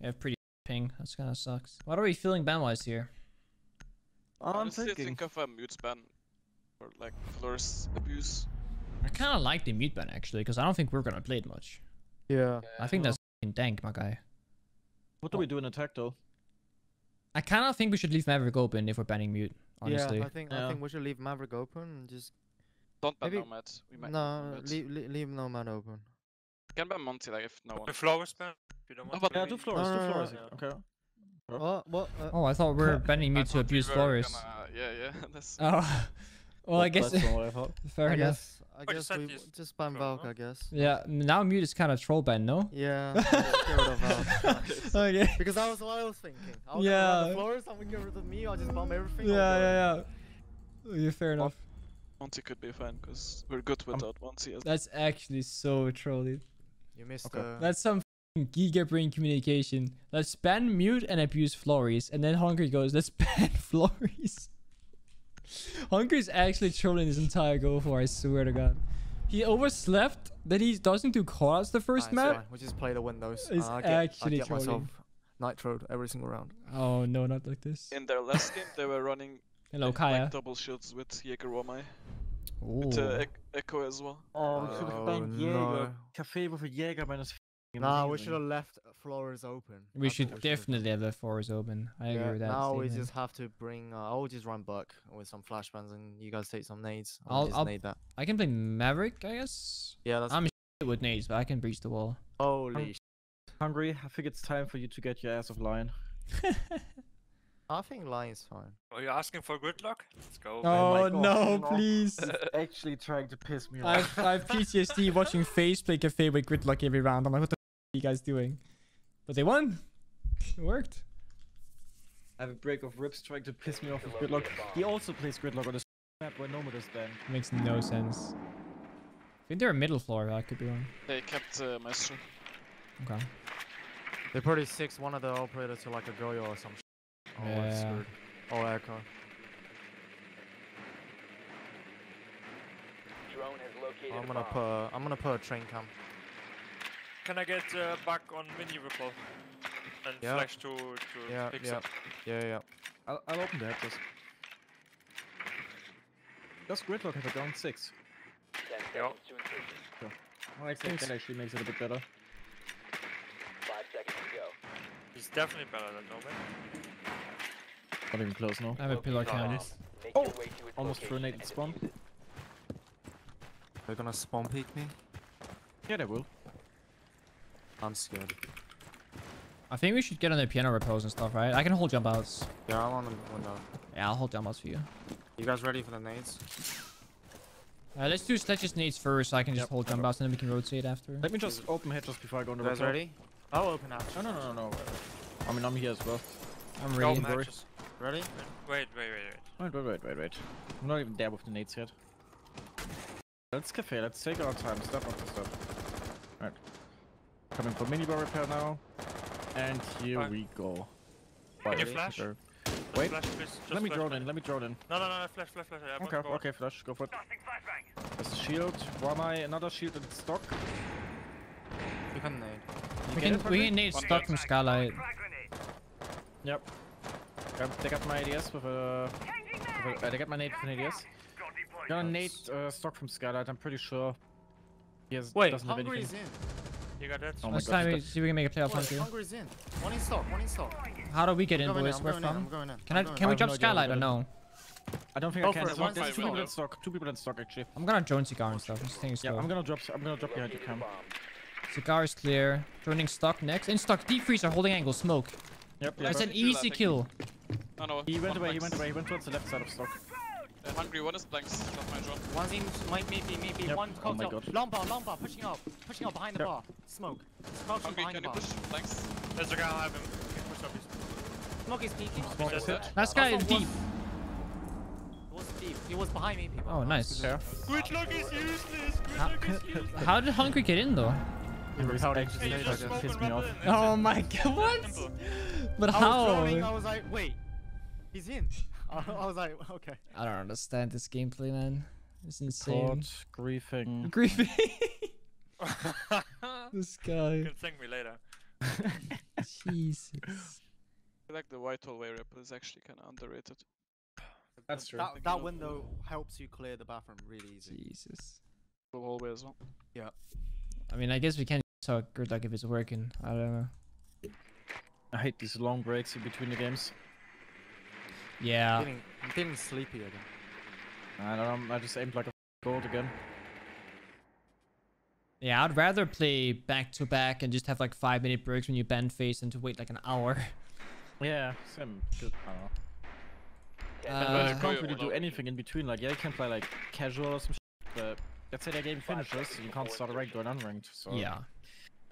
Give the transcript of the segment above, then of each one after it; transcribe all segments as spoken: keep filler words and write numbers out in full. We have pretty ping. That's kind of sucks. What are we feeling ban-wise here? I'm honestly thinking. think of a mute ban or like Flores abuse. I kind of like the mute ban actually, because I don't think we're gonna play it much. Yeah. I think that's f***ing dank, my guy. What do we do in attack though? I kind of think we should leave Maverick open if we're banning mute. Honestly. Yeah, I think yeah. I think we should leave Maverick open and just. Don't ban Maybe... Nomad. We might no, leave, leave Nomad open. Can ban Monty like if no one. The Flores ban. You don't want. No, yeah, do Flores. No, no, no, do Flores. No, no, no. Okay. Oh, well, uh, oh, I thought we were banning Mute to abuse Flores. Yeah, yeah. That's... Oh, well, I guess. Fair enough. I guess we just ban Valk, I guess. Yeah, now Mute is kind of troll ban, no? Yeah. Get rid of Valk. Okay. Because that was what I was thinking. I'll yeah. Get rid of Flores. I'm gonna get rid of me. I'll just bomb everything. Yeah, yeah, yeah. Yeah, fair enough. Monty could be fine because we're good without Monty. That's actually so trolly. You missed. Okay. That's some. Giga brain communication. Let's ban mute and abuse Flores, and then Hungry goes, let's ban Flores. Hungry's actually trolling this entire go for, I swear to God. He overslept, then he doesn't do callouts the first right, map. Right. We just play the windows. It's uh, I get, actually I get trolling. myself nitroed every single round. Oh no, not like this. In their last game, they were running Hello, Kaya. Like double shields with Jäger Wamai. With uh, e Echo as well. Oh, we could have banned Jäger. Kafe with a Jäger minus. Nah, we should have left Flores open. We That's should we definitely should've. have left Flores open. I yeah, agree with that. Now statement. we just have to bring. Uh, I'll just run Buck with some flashbangs, and you guys take some nades. I'll, I'll just I'll, nade that. I can play Maverick, I guess. Yeah, that's I'm shit with nades, but I can breach the wall. Holy. Hungry. I think it's time for you to get your ass of line. I think line is fine. Are you asking for gridlock? Let's go. Oh, oh no, God. Please. Actually trying to piss me off. I have P T S D watching FaZe play Cafe with gridlock every round. I'm like, what the f are you guys doing? But they won. It worked. I have a break of rips trying to piss me off with gridlock. He also plays gridlock on the map where Nomad is banned. Makes no sense. I think they're a middle floor. That could be one. They kept uh, Maestro. Okay. They probably six one of the operators to like a Goyo or something. Oh, yeah. I'm screwed. Oh, Echo. I'm gonna put. A, I'm gonna put a train cam. Can I get uh, Buck on mini ripple and yep. flash to to yeah, fix yeah. it? Yeah, yeah. I'll I'll open that. Just. Does Gridlock have a down six? Yeah. yeah. Well, I think that actually makes it a bit better. Five seconds to go. He's definitely better than Nomad. Not even close, no. I have a pillar cannon. Oh! oh. Almost grenade spawn. They're gonna spawn peek me? Yeah, they will. I'm scared. I think we should get on the piano repose and stuff, right? I can hold jump outs. Yeah, I'm on the window. Yeah, I'll hold jump outs for you. You guys ready for the nades? Uh, let's do Sledge's nades first so I can just yep. hold jump outs and then we can rotate after. Let me just open head just before I go on the repose. You guys ready? I'll open out. No, no, no, no, no. I mean, I'm here as well. I'm ready. Ready? Wait, wait, wait, wait. Wait, wait, wait, wait, wait. I'm not even there with the nades yet. Let's Cafe, let's take our time, step after step. Alright. Coming for minibar repair now. And here right. we go. Can you flash? Wait, wait. Flash, let flash, me drone in, let me drone in. No, no, no, flash, flash, flash. I okay, okay, flash, go for it. There's a shield, Wamai, another shield in stock. You can nade. You we, can, we can nade stock okay. from Skylight. Yep. They got my A D S with a... With a uh, they got my nade from A D S. Got a nade uh, stock from Skylight, I'm pretty sure. He has, Wait, doesn't Hungry have anything. Is in. You got that? Oh Last my god. Time we see if we can make a playoff hunt here. Hungry's in. One in stock, one in stock. How do we get in, boys? Where from? Can, can I, can we jump Skylight or no? I don't think Go I can. It. One, There's two people in stock. Two people in stock, actually. I'm gonna drone Cigar and stuff. Yeah, I'm gonna drop I'm gonna drop behind your cam. Cigar is clear. Droning stock next. In stock, deep freeze are holding angle. Smoke. Yep, yeah, that's an easy kill. No, no. He went away, he went away, he went towards the left side of stock. Uh, hungry, one is blanks, that's my job. One's in, maybe, maybe, yep. one cocktail. Oh my God. Long bar, long bar, pushing up, pushing up behind the yep. bar. Smoke. Smoke hungry, behind can the you push? Blanks. There's a guy, I have him. Push up, he's... Smoke is peeking. Smoke is dead. Last guy is deep. He was deep, he was behind me. People. Oh, nice. Yeah. Gridlock is useless, Gridlock is useless. How did Hungry get in though? Oh my god, what? But how? I was, drawing, I was like, wait, he's in. I was like, okay. I don't understand this gameplay, man. It's insane. God, griefing. Griefing. This guy. You can thank me later. Jesus. I feel like the white hallway ripple is actually kind of underrated. That's true. That, that window helps you clear the bathroom really easy. Jesus. The hallway as well. Yeah. I mean, I guess we can talk Gridlock if it's working. I don't know. I hate these long breaks in between the games. Yeah. I'm getting, I'm getting sleepy again. I don't know. I just aimed like a gold again. Yeah, I'd rather play back to back and just have like five minute breaks when you ban face than to wait like an hour. Yeah, same. Good. I don't know. Yeah, uh, but you can't really do anything in between. Like, yeah, you can play like casual or some shit, but let's say the game finishes, so you can't start a ranked or an unranked. So. Yeah.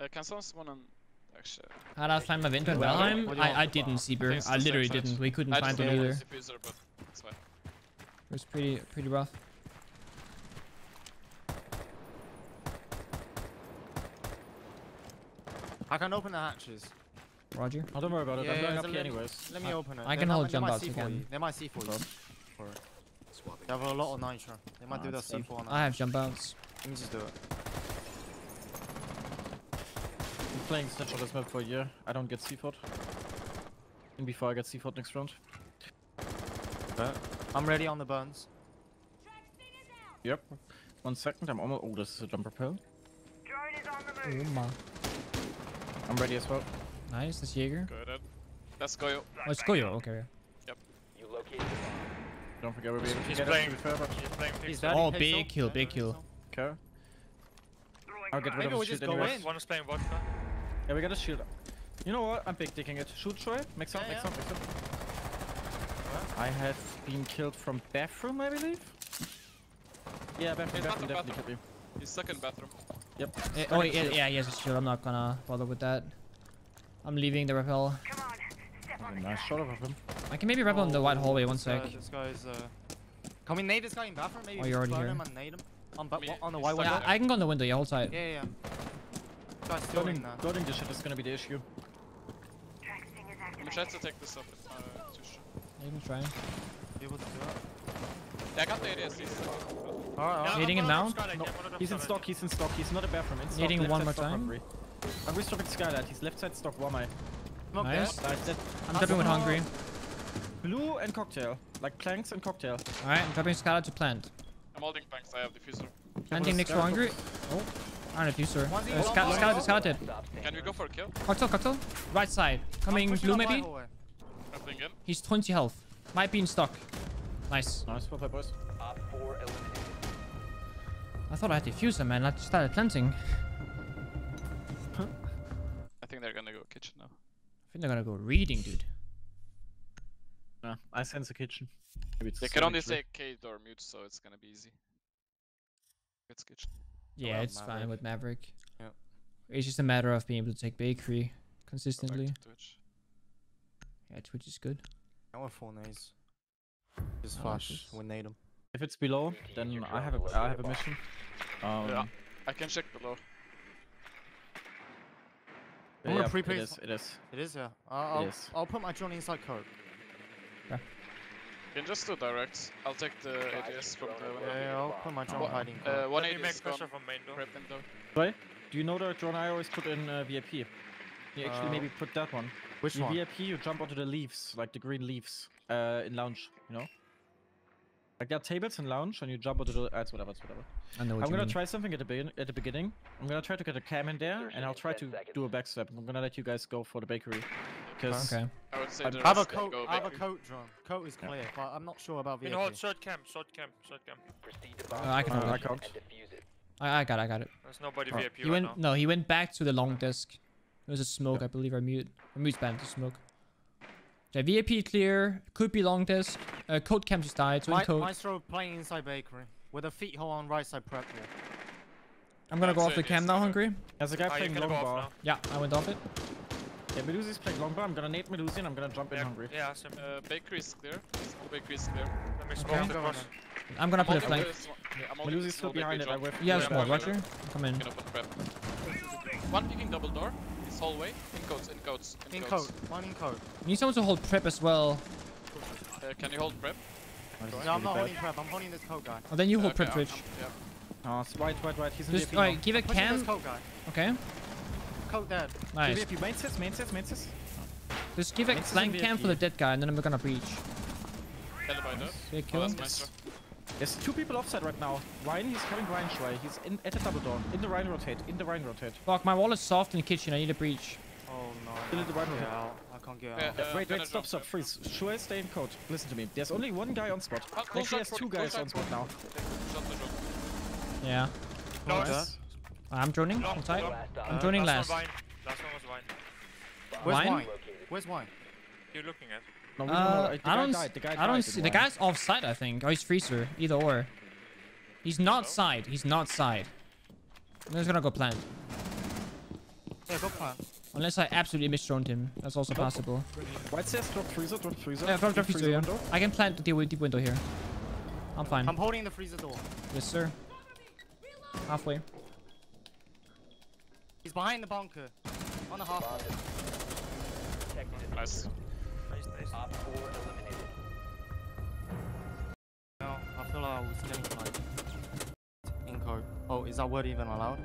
Uh, can someone spawn on? Actually. Uh, last time I've entered Valheim, I, I didn't see Burr. I literally didn't. We couldn't find him either. It was pretty, pretty rough. I can open the hatches. Roger. Oh, don't worry about it. Yeah, I'm going yeah, up so here let, anyways. Let me open it. I can hold jump out again. They might see for you. They have a lot of nitro. They might ah, do that C four on that. I have jump outs. Let me just do it. I'm playing snapshot this map for a year. I don't get C four. And before I get C four next round. Okay. I'm ready on the burns. Yep. One second. I'm almost. Oh, this is a jumper pill. Oh my. I'm ready as well. Nice, that's Jäger. Good. That's Goyo. Oh, it's Goyo, okay. Yep. You located him. Don't forget we'll be able to get him. He's playing. Oh, big kill, big kill. Okay. I'll get rid of the shield anyways. One is playing vodka. Yeah, we got a shield. You know what? I'm big dicking it. Shoot, Troy. Mix up, mix up, mix up. I have been killed from bathroom, I believe? Yeah, bathroom, bathroom, definitely killed me. He's stuck in bathroom. Yep. Oh, yeah, he has a shield. I'm not gonna bother with that. I'm leaving the rappel. Come on, step on oh, nice shot of him. I can maybe rappel oh, in the white hallway. One sec. Uh, this guy's. Uh... Can we nade this guy in bathroom? Maybe oh, you're already here. Him and nade him. On, I mean, on the white window. Yeah, I can go in the window. Yeah, hold tight. Yeah, yeah. Guarding yeah. this shit is gonna be the issue. I'm trying to take this up. Uh, you can try. Able to do it. Yeah, I got the A D S. Alright. Needing him now. No. He's in stock. He's in stock. He's not a bathroom. He's needing one more time. I'm restoring Skylight, he's left side stock Wamai. Nice. Right, I'm dropping with Hungry. Blue and Cocktail. Like planks and Cocktail. Alright, I'm dropping Skylight to plant. I'm holding planks, I have diffuser. Planting next to Hungry. Oh, I have diffuser. Uh, Skylight is scouted. Can we go for a kill? Cocktail, Cocktail. Right side. Coming blue maybe. He's twenty health. Might be in stock. Nice. Nice, well played boys. I thought I had diffuser, man. I just started planting. I think they're gonna go kitchen now. I think they're gonna go reading, dude. Nah, I sense a kitchen. Maybe it's they can only say K door mute, so it's gonna be easy. It's kitchen. Yeah, well, it's Maverick. Fine with Maverick. Yeah. It's just a matter of being able to take bakery consistently. Twitch. Yeah, Twitch is good. Our four nades. Just flash. We nade them. If it's below, then I have a I have a mission. Um, yeah, I can check below. I'm yeah, gonna it is, it is. It is, yeah. I'll, it is. I'll put my drone inside code. Yeah. You can just do directs. I'll take the A D S from the... Yeah, yeah, I'll put my drone oh, hiding code. Uh, one A D S make pressure from main door. Sorry? Do you know the drone I always put in uh, V I P? You actually uh, maybe put that one. Which in one? In V I P you jump onto the leaves, like the green leaves, uh, in lounge, you know? Like there are tables in lounge and you jump onto the... That's uh, whatever, it's whatever. I know what I'm gonna mean. Try something at the, be at the beginning. I'm gonna try to get a cam in there and I'll try to seconds. Do a backstep. I'm gonna let you guys go for the bakery. Cause okay. I would say I have a coat, I have a coat drawn. Coat is clear, yeah. But I'm not sure about the... You know what, short cam, short cam, short cam. Uh, I can uh, I can't. I, I got it, I got it. There's nobody oh. V I P he right went, now. No, he went back to the long desk. It was a smoke, yeah. I believe, or mute. Or mute spam to smoke. The V I P clear, could be long desk. Uh, code camp just died, so in code. Maestro playing inside bakery with a feet hole on right side prep. Here. I'm gonna That's go off the cam now, Hungry. There's a guy oh, playing long bar. Yeah, I went off it. Yeah, Melusi's playing long bar. I'm gonna nade Melusi and I'm gonna jump yeah. in Hungry. Yeah, so uh, bakery is clear. Bakery is clear. Let me smoke okay. the I'm gonna I'm put a flank. Yeah, Melusi's still behind it. I whiff. Yeah, yeah, Roger. Come in. One picking double door. Hallway. In codes, in codes, in, in codes. Code. One in code. You need someone to hold prep as well. Uh, can you hold prep? No, no I'm not holding prep. I'm holding this code guy. Oh, then you uh, hold okay, prep, Twitch. Yeah. Oh, it's right, right, right. He's in the... Alright, give a cam. Guy. Okay. coke down. Nice. V F U. Main sits, main sits, main sits. Just give it flank camp for the dead guy and then we're gonna breach. Yeah, kill him. There's two people offside right now. Ryan, he's coming Ryan Shrey. He's in at the double door. In the Ryan rotate. In the Ryan rotate. Fuck, my wall is soft in the kitchen. I need a breach. Oh no. In the Ryan rotate. I can't get out. Yeah, uh, wait, wait, stop, stop, freeze. Shrey, stay in code. Listen to me. There's only one guy on spot. Actually, there's two guys on spot now. Yeah. Nice. I'm droning. I'm tight. I'm droning last. Last one was Wine. Where's Wine? Wine? Where's Wine? You're looking at. No, we uh, don't know. I don't. Died. The guy I don't see. The guy's offside, I think. Oh, he's freezer. Either or. He's not Hello? side. He's not side. I'm just gonna go plant. Yeah, go plant. Unless I absolutely misdroned him. That's also nope. possible. White says drop freezer. Drop freezer. Yeah, drop, drop freezer. freezer yeah. I can plant the deep, deep window here. I'm fine. I'm holding the freezer door. Yes, sir. Halfway. He's behind the bunker. On the half. Nice. No, I feel like I was getting like in code. Oh, is that word even allowed?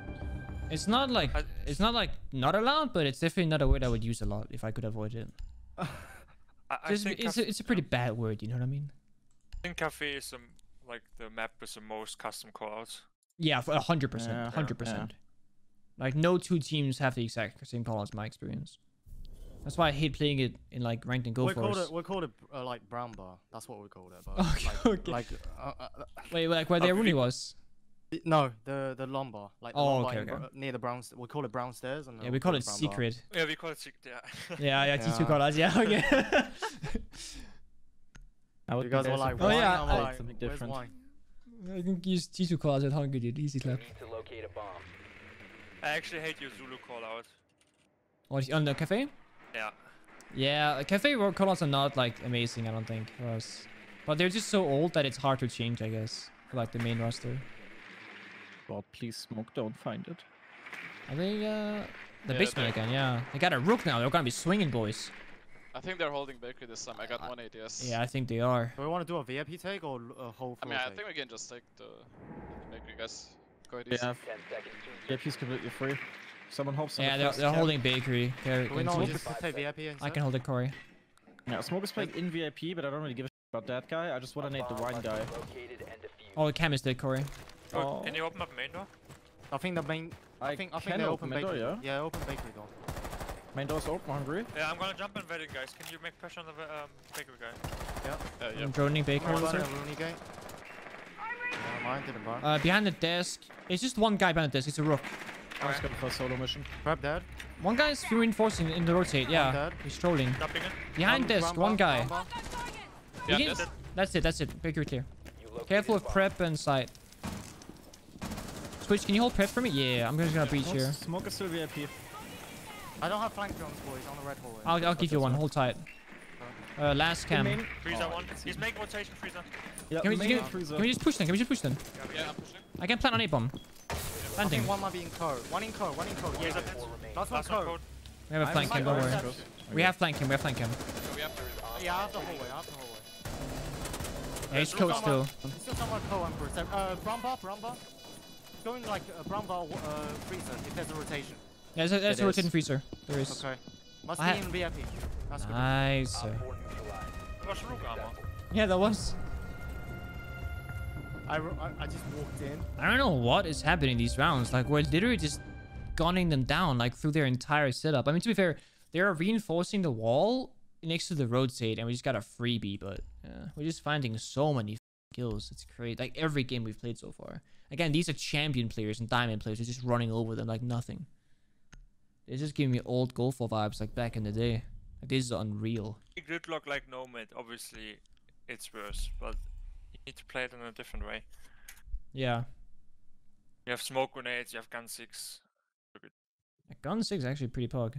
It's not like I, it's not like not allowed, but it's definitely not a word I would use a lot if I could avoid it. I, I it's, think it's, a, it's a pretty bad word, you know what I mean? I think Kafe is um, like the map with the most custom callouts. Yeah, for a hundred percent, hundred percent. Like no two teams have the exact same callouts, in my experience. That's why I hate playing it in like ranked and go we for it. We called it uh, like brown bar. That's what we called it. But okay, like, okay. like uh, uh, wait, like where uh, the Rooney was? No, the the lumbar. Like the oh, lumbar okay, okay. near the brown. We call it brown stairs. And yeah, we call it secret. Bar. Yeah, we call it secret. Yeah. yeah, yeah. T two called us. Yeah, okay. I would you guys were like, oh yeah, I, like, something different. Wine? I can use T two call outs at hunger, dude. Easy clap. You need to locate a bomb. I actually hate your Zulu call out. What on the Kafe? Yeah. Yeah, Cafe World callouts are not like amazing, I don't think, for us. But they're just so old that it's hard to change, I guess, for like the main roster. God, please smoke, don't find it. Are they, uh, the yeah, basement again, yeah. They got a Rook now, they're gonna be swinging, boys. I think they're holding bakery this time, I got I, one A D S. Yeah, I think they are. Do we want to do a V I P take or a whole I mean, I take? think we can just take the, the bakery, guys. Quite easy. Yeah, V I P is completely free. Someone hops on yeah, the they're, they're holding bakery. They're we know just V I P I can hold it, Corey. Yeah, Smoke is playing in V I P, but I don't really give a shit about that guy. I just want to nade the wine guy. Oh, the cam is dead, Corey. Oh. Can you open up main door? I think the main... I, I think, I think they open, open bakery. Door, yeah? Yeah, open bakery door. Main door's open, hungry. Yeah, I'm gonna jump in Vedic, guys. Can you make pressure on the um, bakery guy? Yeah. Uh, yeah. I'm droning bakery. I'm running Rooney guy. No, mine didn't burn. Uh, behind the desk. It's just one guy behind the desk. It's a Rook. I'm just going for a solo mission. Grab that. One guy is reinforcing in the rotate, yeah. He's trolling. Behind desk, one guy. Yeah, that's, it. that's it, that's it. Bakery clear. Careful with prep and sight. Switch, can you hold prep for me? Yeah, I'm just gonna breach here. Smoke is still V I P. I don't have flank drones, boys, on the red hallway. I'll, I'll give you one, hold tight. Uh, last cam. Freezer one. He's making rotation, Freezer. Yeah, can, we, can, we, can we just push them? Can we just push them? Yeah, I'm pushing. I can plant on A-bomb. I think one might be in code. One in code, one in code. Yeah, that's one code. We have a flank him, don't worry. Okay. We have flank him, we have flank him. So we have to yeah, I have the hallway, I have the hallway. Yeah, he's code still. He's still somewhat code, I'm Uh, brown bar, brown bar. Going like a brown bar uh, freezer, if there's a rotation. Yeah, there's a, there's a rotating freezer. There is. Okay. Must I be in V I P. That's nice. Good. Yeah, that was. I, I just walked in. I don't know what is happening these rounds. Like, we're literally just gunning them down, like, through their entire setup. I mean, to be fair, they are reinforcing the wall next to the rotate, and we just got a freebie, but yeah, we're just finding so many kills. It's crazy. Like, every game we've played so far. Again, these are champion players and diamond players. They're just running over them like nothing. They're just giving me old Golfo vibes, like, back in the day. Like, this is unreal. Gridlock like Nomad, obviously, it's worse, but... You need to play it in a different way. Yeah. You have smoke grenades, you have gun six. Gun six is actually pretty pog.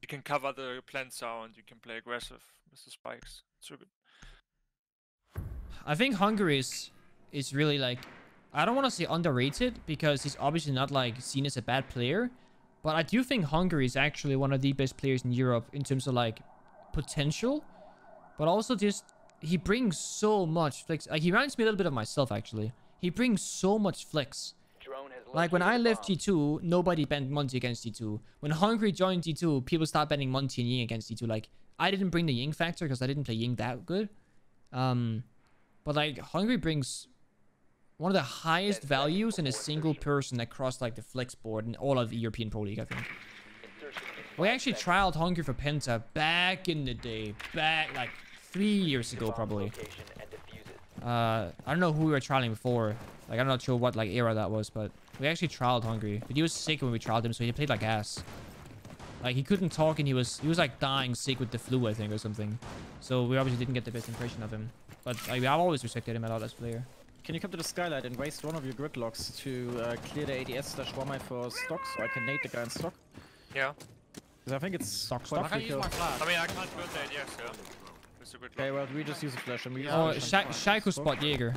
You can cover the plant sound, you can play aggressive with the spikes. It's so good. I think Hungary is, is really like... I don't want to say underrated, because he's obviously not like seen as a bad player. But I do think Hungary is actually one of the best players in Europe in terms of like potential. But also just... He brings so much flex. Like, he reminds me a little bit of myself, actually. He brings so much flex. Drone has Like, when I left G two, nobody banned Monty against G two. When Hungry joined G two, people start banning Monty and Ying against G two. Like, I didn't bring the Ying factor because I didn't play Ying that good. Um, but, like, Hungry brings one of the highest values in a single person across, like, the flex board in all of the European Pro League, I think. We actually trialed Hungry for Penta back in the day. Back, like, three years ago, probably. Uh, I don't know who we were trialing before. Like, I'm not sure what, like, era that was, but we actually trialed Hungry. But he was sick when we trialed him, so he played like ass. Like, he couldn't talk, and he was, he was like, dying sick with the flu, I think, or something. So we obviously didn't get the best impression of him. But like, I've always respected him a lot as a player. Can you come to the skylight and waste one of your gridlocks to uh, clear the A D S slash Wamai for stock, so I can nade the guy in stock? Yeah. Because I think it's stock, stock. I can't use my flash. I mean, I can't build the A D S, yeah. It's a good lock. Okay, well, we just use a flash. And we yeah. Oh, Sha Shaiko spot Jäger. Do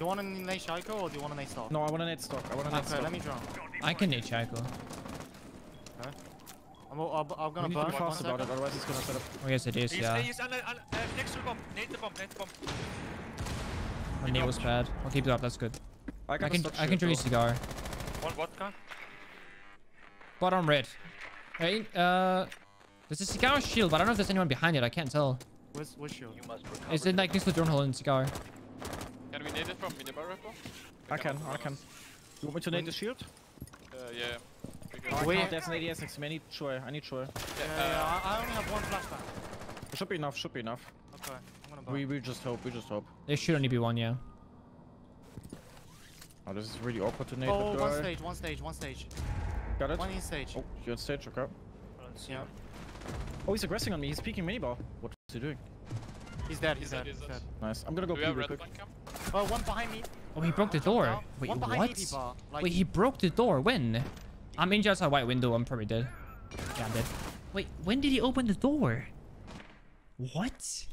you want to nade Shaiko or do you want to nade stock? No, I want to nade stock. I want to nade okay, stock. Let me draw. I can nade Shaiko. Okay. I'm, I'm, I'm gonna burn fast about it, otherwise it's gonna set up. Oh, yes, it is, he's, yeah. He's under, under, uh, next to the bomb. Nade the bomb, nade the bomb. My nade was bad. I'll keep it up, that's good. I, I can I can drink a cigar. One vodka? Bottom red. Hey, uh. There's a cigar shield, but I don't know if there's anyone behind it. I can't tell. Where's, where's shield? You must recover. Is it like this drone hole in cigar? Can we nade it from minibar rifle? I can, I can. You want me to nade the shield? Uh, yeah. Oh, wait, there's an A D S next to me. I need Troy. I need Troy. Yeah, yeah, yeah. I only have one flashbang. Should be enough, should be enough. Okay, I'm gonna buy. We, we just hope, we just hope. There should only be one, yeah. Oh, this is really awkward to nade. Oh, one stage, one stage, one stage. Got it? One in stage. Oh, you're in stage, okay. I don't see him. Oh, he's aggressing on me. He's peeking mini-ball. What is he doing? He's dead, he's, he's dead, dead, he's dead. Nice. I'm gonna go pee real quick. Oh, one behind me. Oh, he broke the door. Wait, one behind what? Me, bar. Like, wait, he broke the door. When? I'm in just a white window. I'm probably dead. Yeah, I'm dead. Wait, when did he open the door? What?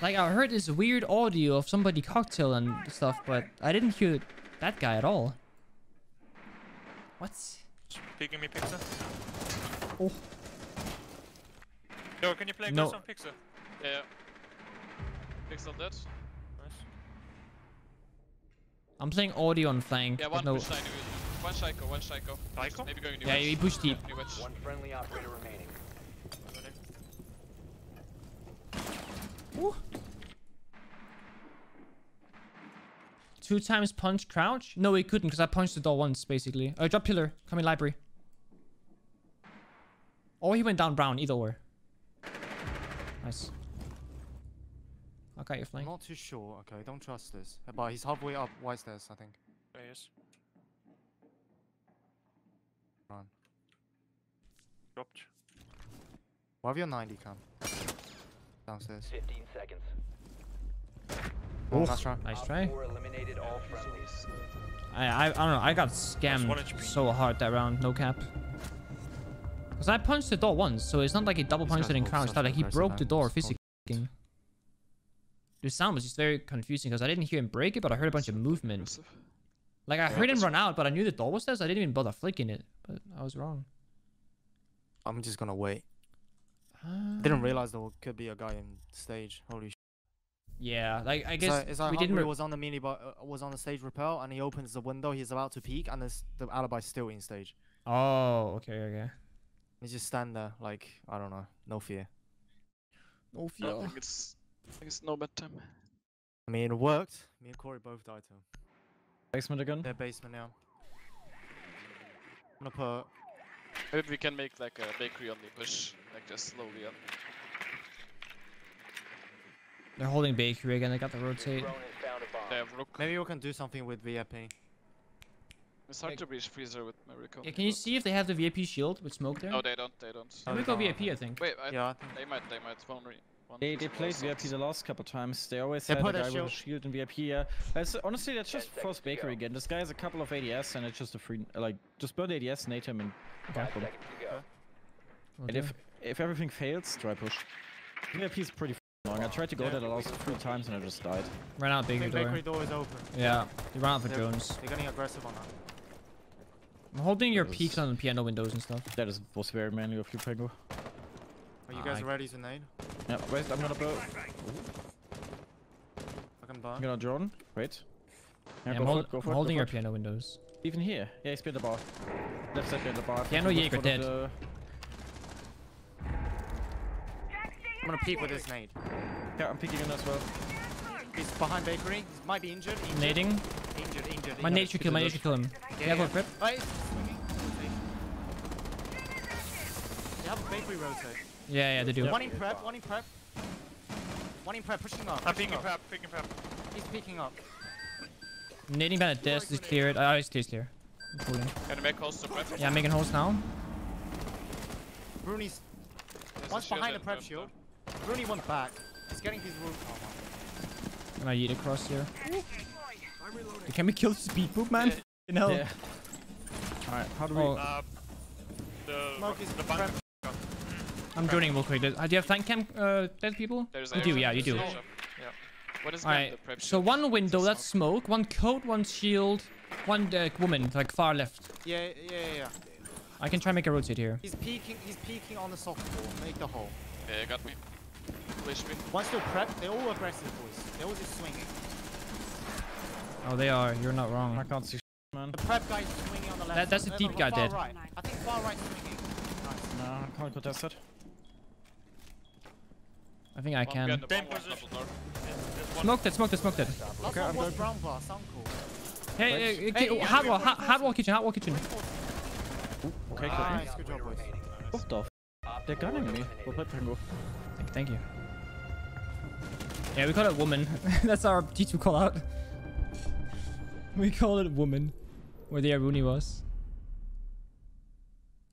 Like, I heard this weird audio of somebody cocktail and stuff, but I didn't hear that guy at all. What? Peeking me, Pixar. Oh. Yo, can you play no. Ghost on Pixar? Yeah, yeah. Pixar dead. Nice. I'm playing audio on flank. Yeah, one no. push One Shaiko, one Shaiko. Shaiko? Maybe going new yeah, he pushed deep. Yeah, one friendly operator remaining. Ooh. Two times punch crouch? No, he couldn't because I punched the door once, basically. Oh, drop pillar. Come in library. Or he went down brown, either or. Nice. Okay, you're flank. I'm not too sure. Okay, don't trust this. But he's halfway up white stairs, I think. There he is. Run. Dropped. Why have your ninety come? Downstairs. fifteen seconds. Oh, nice try. Nice try. I, I I don't know. I got scammed so hard that round. No cap. Because I punched the door once, so it's not like he double punched it and crouched out. Like, he broke the door physically. The sound was just very confusing because I didn't hear him break it, but I heard a bunch of movement. Like, I heard him run out, but I knew the door was there, so I didn't even bother flicking it. But I was wrong. I'm just gonna wait. Uh... Didn't realize there could be a guy in stage. Holy shit. Yeah, like, I guess so, it's like we didn't. Was on the mini, but uh, was on the stage rappel, and he opens the window. He's about to peek, and there's the alibi's still in stage. Oh, okay, okay. He just stand there, like, I don't know, no fear. No fear. I think it's, I think it's no bad time. I mean, it worked. Me and Corey both died too. Basement again? They're basement now. I'm gonna put. Maybe we can make like a bakery on the bush, like just slowly up. They're holding bakery again. They got the rotate. They have Rook. Maybe we can do something with V I P. It's hard like, to reach freezer with Miracle. Yeah, can you see if they have the V I P shield with smoke there? No, they don't. They don't. Can we go V I P? I think. Wait, I yeah, th they might. They might. One one they they played V I P the last couple times. They always they had a guy shield. with a shield in V I P. Yeah. That's, honestly, that's just force bakery go. again. This guy has a couple of A D S and it's just a free like just build A D S, nade him and bump him. Okay. And if if everything fails, try push. V I P is pretty. I tried to go yeah, there the last three times and I just died. Ran out bakery door. Bakery door is open. Yeah, they ran out for drones. They're getting aggressive on that. I'm holding that your was... peaks on the piano windows and stuff. That is, was very manly of you, Pengu. Are you guys I... ready to nade? Yeah, wait, I'm gonna blow. I can burn. I'm gonna drone. Wait. Yeah, yeah, I'm, hold, it, I'm holding it, your piano windows. Even here. Yeah, he's behind the bar. Left side behind the bar. Yeah, no Jäger dead. The... I'm gonna peek with his nade. Yeah, I'm peeking in as well. He's behind bakery. He might be injured. injured. Nading. Injured, injured. My nade should kill, my nade should kill him. They have a grip. They have a bakery rotate. Yeah, yeah, they do. One in prep, one in prep. One in prep, pushing up. I'm peeking prep, peeking prep. He's peeking up. Nading behind a desk, he's cleared. Oh, he's cleared. I'm pulling. Can I make holes to prep? Yeah, I'm making holes now. Rooney's. One's behind the prep shield. Rooney went back. He's getting his room. I'm gonna yeet across here. Can we kill speed boop, man? Yeah. No. Yeah. Alright, how do we... Oh. Uh, the Smoke is the bunker. I'm joining real quick. Do you have tank camp uh, dead people? There's you do, yeah, you do. Yeah. What is Alright, so one window, that's smoke. One coat, one shield. One uh, woman, like far left. Yeah, yeah, yeah. I can try and make a rotate here. He's peeking, he's peeking on the soft ball. Make the hole. Yeah, you got me. Flash me. Once they're prepped, they're all aggressive, boys. They're all just swinging. Oh, they are. You're not wrong. I can't see, man. The prep guy's swinging on the left. That, that's the deep guy dead. Right. I think far right swinging. Nice. No, I can't contest it. I think I can. Smoke that, smoke that, smoke that. Okay, I'm going brown bar. Sound cool. Hey, hard wall, hard wall kitchen, hard wall kitchen. Okay, good job, boys. What the f***? They're gunning me. We'll play Pengu. Thank you. Yeah, we call it woman. That's our G two call out. We call it woman. Where the Aruni was.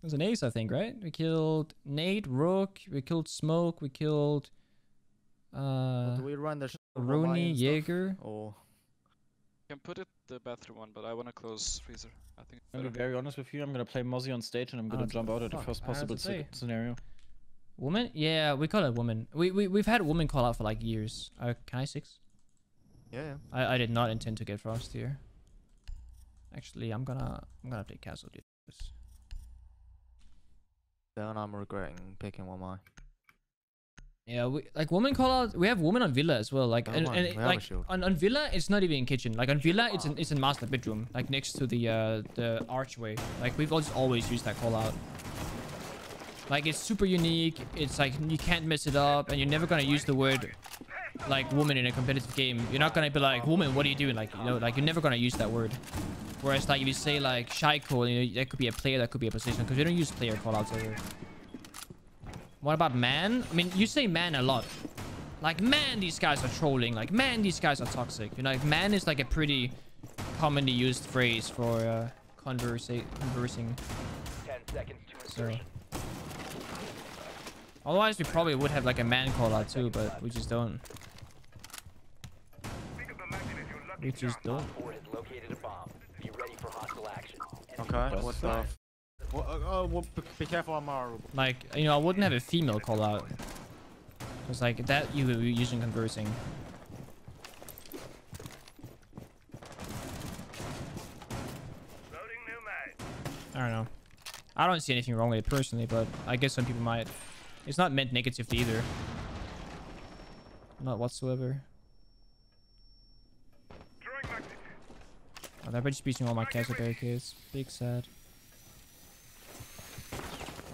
It was an ace, I think, right? We killed Nate, Rook, we killed Smoke, we killed uh do we run the Aruni, Jäger. Oh. Can put it the bathroom one, but I wanna close freezer. I think I'm gonna be very honest with you, I'm gonna play Mozzie on stage and I'm gonna oh, jump out at the first possible scenario. Woman? Yeah, we call it woman. We we we've had woman call out for like years. Uh, can I six? Yeah, yeah. I I did not intend to get frost here. Actually, I'm gonna I'm gonna play castle, dude. Then I'm regretting picking Wamai. Yeah, we like woman call out. We have woman on villa as well. Like oh, and, and it, like on, on villa, it's not even in kitchen. Like on villa, it's an it's in master bedroom, like next to the uh the archway. Like we've always always used that call out. Like, it's super unique, it's like, you can't mess it up, and you're never gonna use the word, like, woman in a competitive game. You're not gonna be like, woman, what are you doing? Like, you know, like, you're never gonna use that word. Whereas, like, if you say, like, Shaiko, you know, that could be a player, that could be a position, because you don't use player callouts over. What about man? I mean, you say man a lot. Like, man, these guys are trolling. Like, man, these guys are toxic. You know, like, man is, like, a pretty commonly used phrase for uh, conversa conversing. ten seconds to so. Otherwise, we probably would have like a man call out too, but we just don't. We just don't. Okay, what the? Well, uh, uh, well, be careful, Amaru. Like, you know, I wouldn't have a female call out. Because, like, that you would be using conversing. I don't know. I don't see anything wrong with it personally, but I guess some people might. It's not meant negatively either. Not whatsoever. Oh, they're just beating all my castle barricades. Big sad.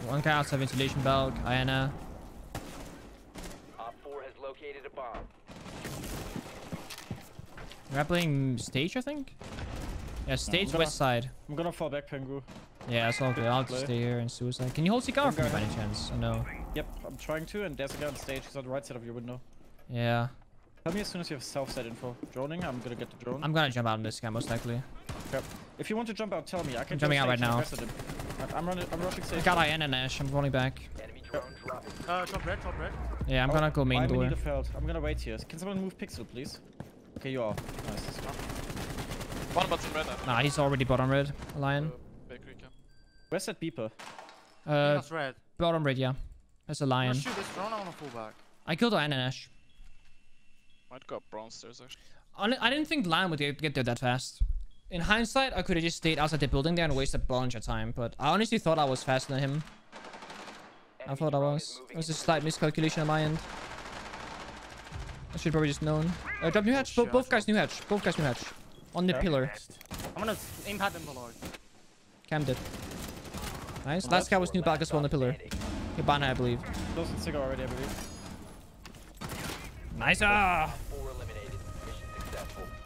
One guy outside ventilation, Valk, Iana. Op four has located a bomb. We're playing stage, I think? Yeah, stage no, west side. I'm gonna fall back, Pengu. Yeah, it's all good. I'll just stay here and suicide. Can you hold Cigar for me by any chance? Oh, no. Yep, I'm trying to, and there's a guy on stage. He's on the right side of your window. Yeah. Tell me as soon as you have south side info. Droning, I'm gonna get the drone. I'm gonna jump out on this guy, most likely. Yep. If you want to jump out, tell me. I can I'm jumping out right now. I'm running, I'm rushing stage. I got Ian and Ash. I'm running back. Enemy drone drop. Uh, drop red, drop red. Yeah, I'm oh, gonna go main I'm door. Need a felt. I'm gonna wait here. Can someone move Pixel, please? Okay, you are. Nice. Bottom bot's in red. Nah, he's already bottom red, Lion. Uh, Where's that beeper? Uh, that's red. Bottom red, yeah. That's a lion. Shoot this drone, I wanna pull back. I killed Iron and Ash. Might got bronze stairs actually. I didn't think Lion would get there that fast. In hindsight, I could have just stayed outside the building there and wasted a bunch of time, but I honestly thought I was faster than him. I thought I was. It was a slight miscalculation on my end. I should probably just known. Uh, drop new hatch. Bo both guys new hatch. Both guys new hatch. On the okay. pillar. I'm gonna impact them below. Cam did. Nice. Well, last guy was new back as well on the pillar. Hibana, I believe. Those in Cigar already, I believe. Nice. Ah.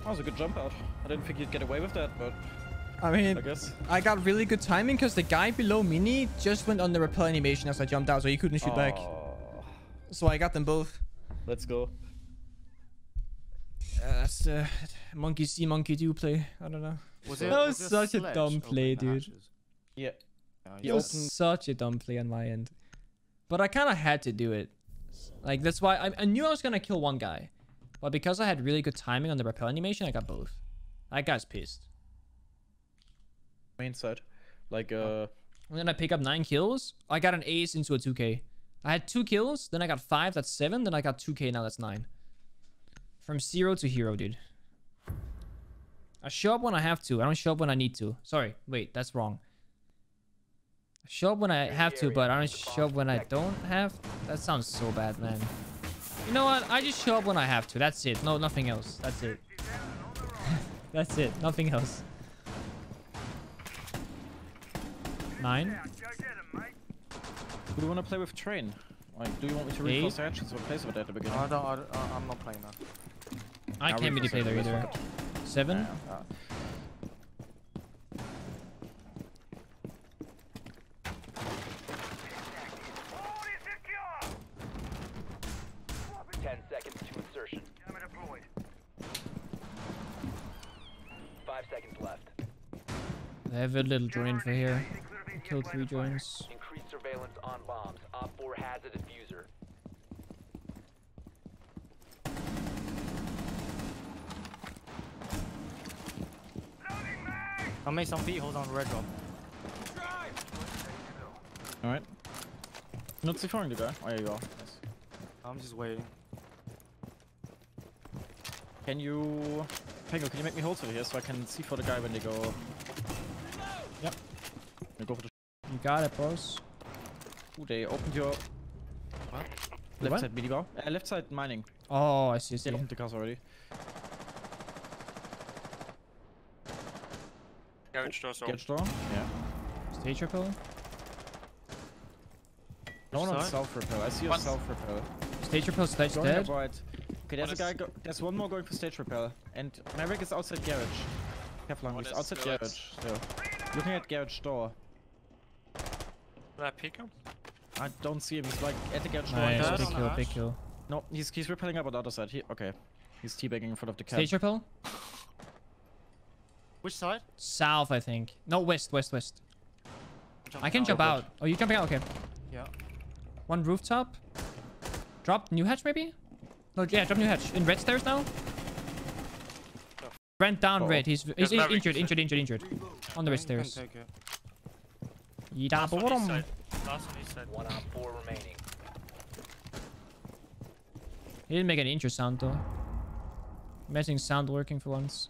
That was a good jump out. I didn't think you'd get away with that, but... I mean, I guess I got really good timing because the guy below Mini just went on the repel animation as I jumped out, so he couldn't shoot oh. back. So I got them both. Let's go. Uh, that's the uh, monkey see, monkey do play. I don't know. Was that was such a dumb play, dude. Yeah. It was such a dumb play on my end. But I kind of had to do it. Like, that's why I, I knew I was going to kill one guy. But because I had really good timing on the rappel animation, I got both. That guy's pissed. Main side. Like, uh... And then I pick up nine kills. I got an ace into a two K. I had two kills. Then I got five. That's seven. Then I got two K. Now that's nine. From zero to hero, dude. I show up when I have to. I don't show up when I need to. Sorry. Wait, that's wrong. I show up when I have to, but I don't show up when I don't have. That sounds so bad, man. You know what? I just show up when I have to. That's it. No, nothing else. That's it. That's it. Nothing else. Nine. Do you want to play with Train? Like, do you want me to recall actions or place with that at the beginning? I don't, I don't, I'm not playing that. I now can't be the player either. Seven. Yeah, yeah. I have a little join for here. Kill three joins. Increased surveillance on bombs. Op four has a diffuser. I'll make some feet. Hold on, red drop. All right. Not securing the guy. Oh, there you go. Yes. I'm just waiting. Can you, Pengu? Can you make me hold over here so I can see for the guy when they go? Yep. Go for the you got it, boss. Ooh, they opened your... What? Left what? Side minibar. Uh, left side mining. Oh, I see. I see. They opened the cars already. Garage door. Garage door. Yeah. Stage repel. No, not self repel. I see your self repel. Stage repel, stage dead. Right. Okay, there's what a guy. Go there's one more going for stage repel. And Maverick is outside garage. Kevlar, he's outside garage. Yeah. Looking at garage door. Did I pick him? I don't see him. He's like at the garage nice. door. Big kill, big kill. No, he's he's repelling up on the other side. He, okay, he's teabagging in front of the cab. Stage repel. Which side? South, I think. No, west, west, west. I can out. jump out. Oh, you're jumping out. Okay. Yeah. One rooftop. Drop new hatch maybe. No, yeah, drop new hatch. In red stairs now. Ran down oh. red. He's he's, he's injured, injured, injured, injured. On the red stairs. Last one east side. Last one east side. One on four remaining. He didn't make any injured sound though. Amazing sound working for once.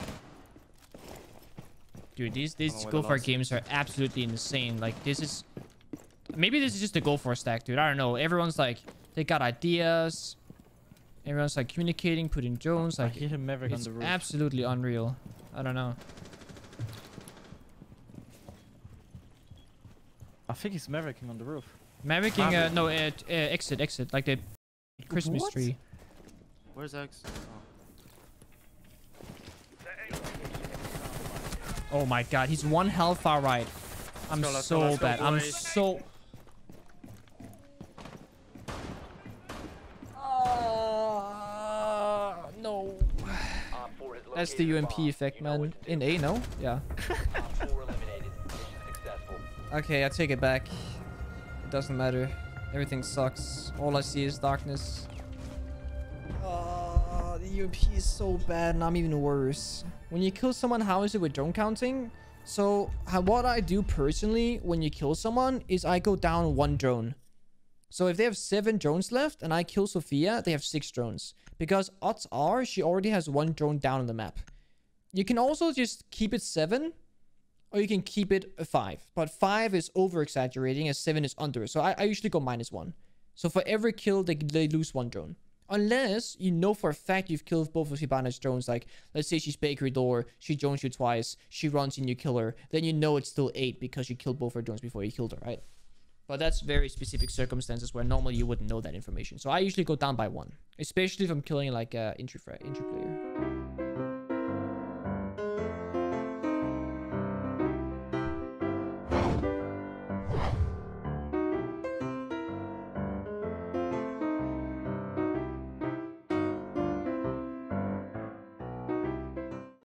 Dude, these these go for games are absolutely insane. Like this is, maybe this is just the go for stack, dude. I don't know. Everyone's like, they got ideas. Everyone's like communicating, putting drones. Like, I hear him Maverick on the roof. Absolutely unreal. I don't know. I think he's Mavericking on the roof. Mavericking, uh, no, uh, uh, exit, exit, like the Christmas what? tree. Where's X? Oh. oh my god, he's one hell far right. I'm let's so go, let's go, let's bad. Go, I'm so. That's the U M P effect, man. In A, no? Yeah. Okay, I take it back. It doesn't matter. Everything sucks. All I see is darkness. Oh, the U M P is so bad, and I'm even worse. When you kill someone, how is it with drone counting? So, how, what I do personally when you kill someone is I go down one drone. So if they have seven drones left and I kill Sophia, they have six drones. Because odds are she already has one drone down on the map. You can also just keep it seven, or you can keep it a five. But five is over-exaggerating, as seven is under. So I, I usually go minus one. So for every kill, they, they lose one drone. Unless you know for a fact you've killed both of Hibana's drones. Like, let's say she's bakery door, she drones you twice, she runs and you kill her. Then you know it's still eight because you killed both her drones before you killed her, right? But that's very specific circumstances where normally you wouldn't know that information. So I usually go down by one, especially if I'm killing like an uh, intro, intro player.